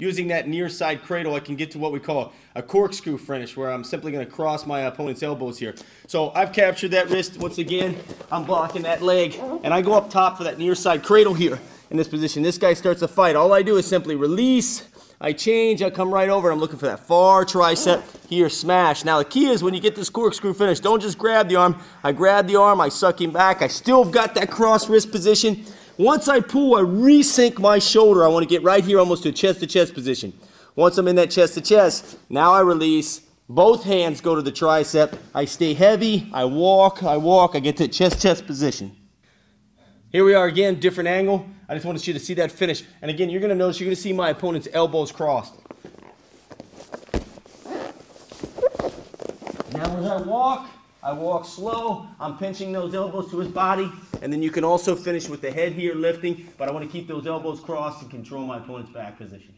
Using that near side cradle, I can get to what we call a corkscrew finish, where I'm simply going to cross my opponent's elbows here. So I've captured that wrist. Once again, I'm blocking that leg, and I go up top for that near side cradle here in this position. This guy starts a fight. All I do is simply release. I change. I come right over. I'm looking for that far tricep here. Smash. Now, the key is when you get this corkscrew finish, don't just grab the arm. I grab the arm. I suck him back. I still have got that cross wrist position. Once I pull, I resync my shoulder. I want to get right here almost to a chest-to-chest position. Once I'm in that chest-to-chest, now I release. Both hands go to the tricep. I stay heavy. I walk. I get to chest-to-chest position. Here we are again, different angle. I just wanted you to see that finish. And again, you're going to notice, you're going to see my opponent's elbows crossed. Now as I walk slow, I'm pinching those elbows to his body, and then you can also finish with the head here lifting, but I want to keep those elbows crossed and control my opponent's back position.